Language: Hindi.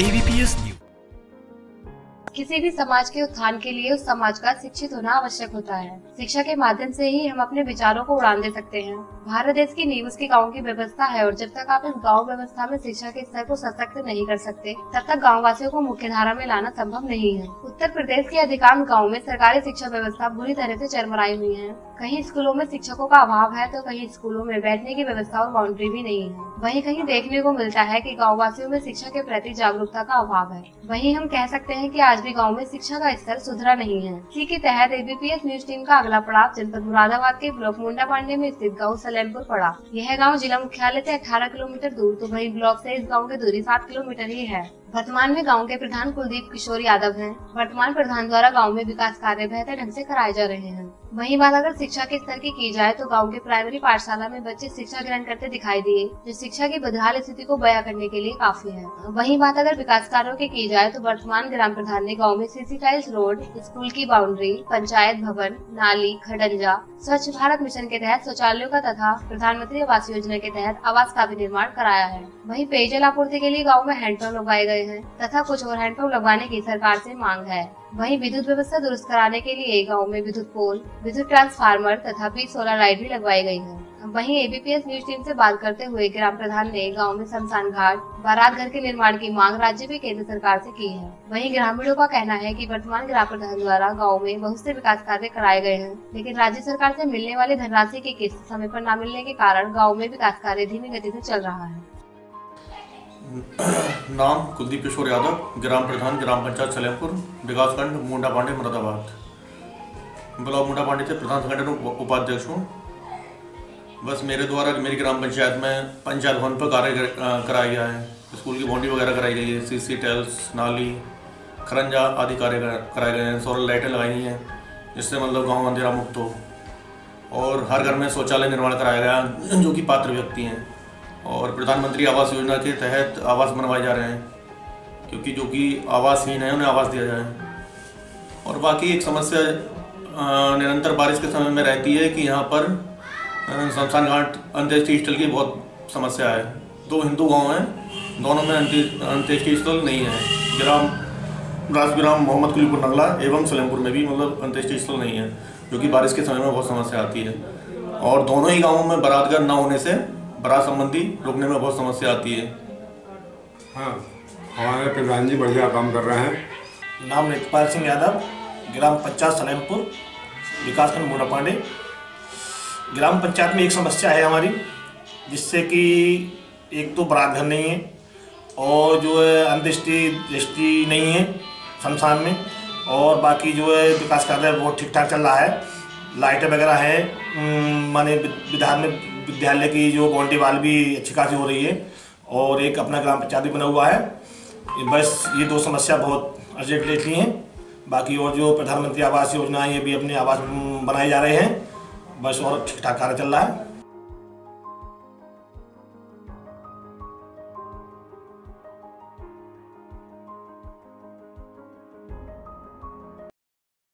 ABPS News। किसी भी समाज के उत्थान के लिए उस समाज का शिक्षित होना आवश्यक होता है। शिक्षा के माध्यम से ही हम अपने विचारों को उड़ान दे सकते हैं। भारत देश की नींव उसके गाँव की व्यवस्था है और जब तक आप इस गाँव व्यवस्था में शिक्षा के स्तर को सशक्त नहीं कर सकते तब तक गाँव वासियों को मुख्य धारा में लाना संभव नहीं है। उत्तर प्रदेश के अधिकांश गाँव में सरकारी शिक्षा व्यवस्था बुरी तरह से चरमराई हुई है। कहीं स्कूलों में शिक्षकों का अभाव है तो कहीं स्कूलों में बैठने की व्यवस्था और बाउंड्री भी नहीं है। वहीं कहीं देखने को मिलता है कि गाँव वासियों में शिक्षा के प्रति जागरूकता का अभाव है। वहीं हम कह सकते हैं कि आज भी गाँव में शिक्षा का स्तर सुधरा नहीं है। इसी के तहत ABPS न्यूज टीम का अगला पड़ाव जनपद मुरादाबाद के ब्लॉक मुंडापांडे में स्थित गाँव सलेमपुर पड़ा। यह गांव जिला मुख्यालय से 18 किलोमीटर दूर तो वहीं ब्लॉक से इस गांव की दूरी 7 किलोमीटर ही है। वर्तमान में गांव के प्रधान कुलदीप किशोर यादव हैं। वर्तमान प्रधान द्वारा गांव में विकास कार्य बेहतर ढंग से कराए जा रहे हैं। वहीं बात अगर शिक्षा के स्तर की जाए तो गांव के प्राइमरी पाठशाला में बच्चे शिक्षा ग्रहण करते दिखाई दिए जो शिक्षा की बदहाल स्थिति को बयां करने के लिए काफी है। वहीं बात अगर विकास कार्यों की जाए तो वर्तमान ग्राम प्रधान ने गाँव में सीसी टाइल्स रोड, स्कूल की बाउंड्री, पंचायत भवन, नाली, खडंजा, स्वच्छ भारत मिशन के तहत शौचालयों का तथा प्रधानमंत्री आवास योजना के तहत आवास का भी निर्माण कराया है। वहीं पेयजल आपूर्ति के लिए गाँव में हैंडपंप लगवाए गए हैं तथा कुछ और हैंडपंप लगवाने की सरकार से मांग है। वहीं विद्युत व्यवस्था दुरुस्त कराने के लिए गांव में विद्युत पोल, विद्युत ट्रांसफार्मर तथा 20 सोलर लाइट भी लगवाई गई है। वहीं ABPS न्यूज टीम से बात करते हुए ग्राम प्रधान ने गांव में शमशान घाट, बारात घर के निर्माण की मांग राज्य में केंद्र सरकार से की है। वहीं ग्रामीणों का कहना है कि वर्तमान ग्राम प्रधान द्वारा गाँव में बहुत से विकास कार्य कराए गए हैं लेकिन राज्य सरकार से मिलने वाले धनराशि की किस्त समय पर न मिलने के कारण गाँव में विकास कार्य धीमी गति से चल रहा है। नाम कुलदीप किशोर यादव, ग्राम प्रधान ग्राम पंचायत सलेमपुर, विकासखंड मुंडापांडे मुरादाबाद। ब्लॉक मुंडापांडे से प्रधान संगठन उपाध्यक्ष हूँ। बस मेरे द्वारा मेरी ग्राम पंचायत में पंचायत भवन पर कार्य कराया गया है। स्कूल की बाउंड्री वगैरह कराई गई है, सीसी टाइल्स, नाली, खरंजा आदि कार्य कराए गए हैं। सोलर लाइटें लगाई गई हैं जिससे मतलब गाँव अंधेरा मुक्त हो, और हर घर में शौचालय निर्माण कराया गया जो कि पात्र व्यक्ति हैं, और प्रधानमंत्री आवास योजना के तहत आवास बनवाए जा रहे हैं क्योंकि जो कि आवासहीन है उन्हें आवास दिया जाए। और बाकी एक समस्या निरंतर बारिश के समय में रहती है कि यहाँ पर शमशान घाट अंत्येष्टि स्थल की बहुत समस्या है। दो हिंदू गांव हैं, दोनों में अंत्येष्टि स्थल नहीं है। ग्राम राजग्राम मोहम्मद कुलीपुर नगला एवं सलेमपुर में भी मतलब अंत्येष्टि स्थल नहीं है जो कि बारिश के समय में बहुत समस्या आती है, और दोनों ही गाँवों में बारातघर न होने से बारात संबंधी रोकने में बहुत समस्या आती है। हाँ, हमारे प्रधान जी बढ़िया काम कर रहे हैं। नाम नित्यपाल सिंह यादव, ग्राम पंचायत सलेमपुर, विकासखंड मुंडापांडे। ग्राम पंचायत में एक समस्या है हमारी, जिससे कि एक तो बारात घर नहीं है और जो है अंत्येष्टि नहीं है शमशान में, और बाकी जो है विकास कार्य बहुत ठीक ठाक चल रहा है। लाइटें वगैरह है, माने विधान विद्यालय की जो बाउंड्री वाल भी अच्छी खासी हो रही है, और एक अपना ग्राम पंचायत भी बना हुआ है। बस ये दो समस्या बहुत अर्जेंट लेती हैं। बाकी और जो प्रधानमंत्री आवास योजना है ये भी अपने आवास बनाए जा रहे हैं। बस और ठीक ठाक कार्य चल रहा है।